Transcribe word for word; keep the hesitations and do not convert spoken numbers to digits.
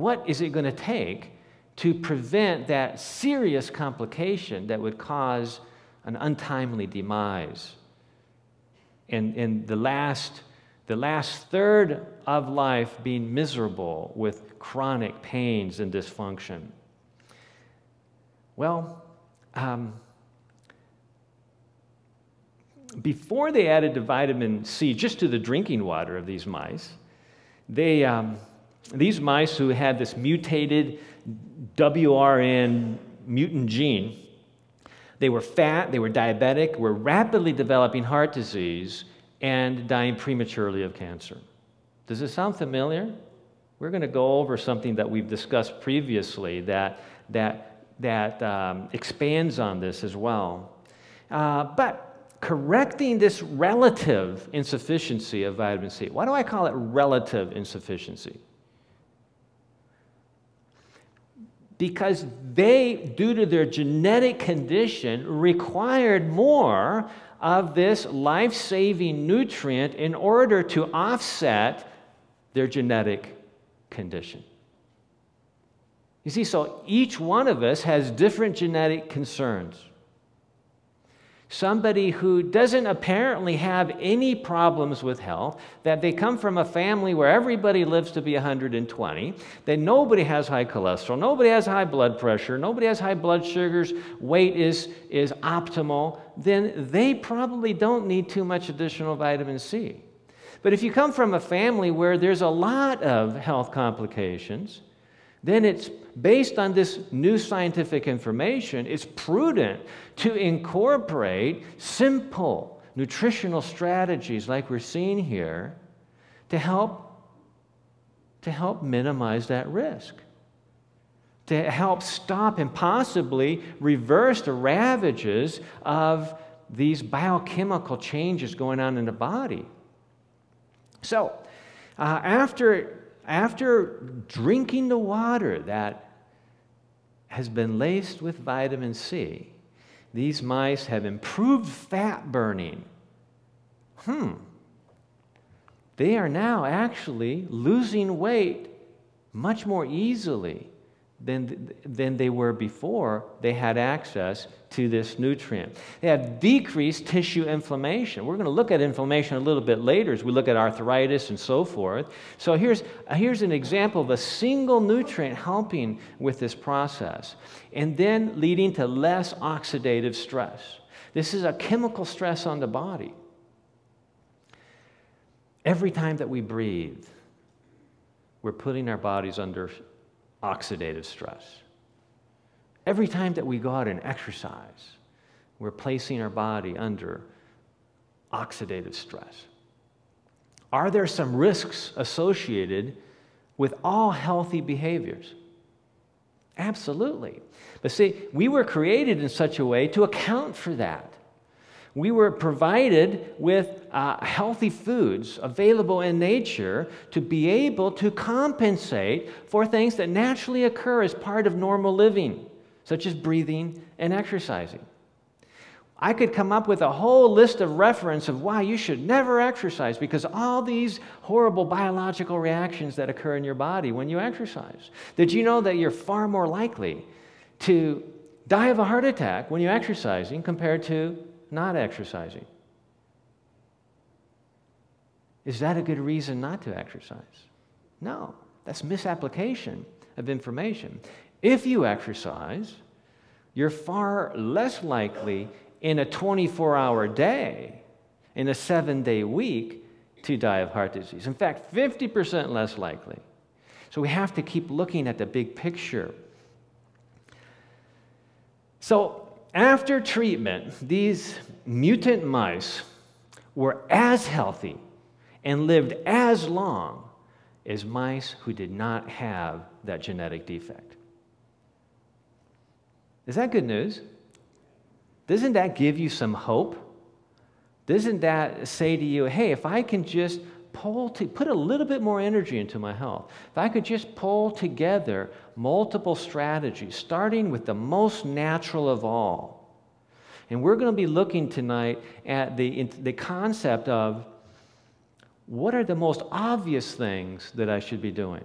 What is it going to take to prevent that serious complication that would cause an untimely demise? And, and the last, the last third of life being miserable with chronic pains and dysfunction. Well, um, before they added the vitamin C just to the drinking water of these mice, they, um, these mice who had this mutated W R N mutant gene, they were fat, they were diabetic, were rapidly developing heart disease, and dying prematurely of cancer. Does this sound familiar? We're going to go over something that we've discussed previously that, that, that um, expands on this as well. Uh, but correcting this relative insufficiency of vitamin C. Why do I call it relative insufficiency? Because they, due to their genetic condition, required more of this life-saving nutrient in order to offset their genetic condition. You see, so each one of us has different genetic concerns. Somebody who doesn't apparently have any problems with health, that they come from a family where everybody lives to be one hundred twenty, that nobody has high cholesterol, nobody has high blood pressure, nobody has high blood sugars, weight is, is optimal, then they probably don't need too much additional vitamin C. But if you come from a family where there's a lot of health complications, then it's based on this new scientific information, it's prudent to incorporate simple nutritional strategies like we're seeing here to help, to help minimize that risk, to help stop and possibly reverse the ravages of these biochemical changes going on in the body. So, uh, after After drinking the water that has been laced with vitamin C, these mice have improved fat burning. Hmm. They are now actually losing weight much more easily than, than they were before they had access to this nutrient. They have decreased tissue inflammation. We're going to look at inflammation a little bit later as we look at arthritis and so forth. So here's, here's an example of a single nutrient helping with this process and then leading to less oxidative stress. This is a chemical stress on the body. Every time that we breathe, we're putting our bodies under oxidative stress. Every time that we go out and exercise, we're placing our body under oxidative stress. Are there some risks associated with all healthy behaviors? Absolutely. But see, we were created in such a way to account for that. We were provided with uh, healthy foods available in nature to be able to compensate for things that naturally occur as part of normal living, such as breathing and exercising. I could come up with a whole list of reference of why you should never exercise because all these horrible biological reactions that occur in your body when you exercise. Did you know that you're far more likely to die of a heart attack when you're exercising compared to not exercising? Is that a good reason not to exercise? No, that's misapplication of information. If you exercise, you're far less likely in a twenty-four hour day, in a seven day week, to die of heart disease. In fact, fifty percent less likely. So we have to keep looking at the big picture. So, after treatment, these mutant mice were as healthy and lived as long as mice who did not have that genetic defect. Is that good news? Doesn't that give you some hope? Doesn't that say to you, hey, if I can just pull to, put a little bit more energy into my health, if I could just pull together multiple strategies, starting with the most natural of all. And we're going to be looking tonight at the, the concept of what are the most obvious things that I should be doing.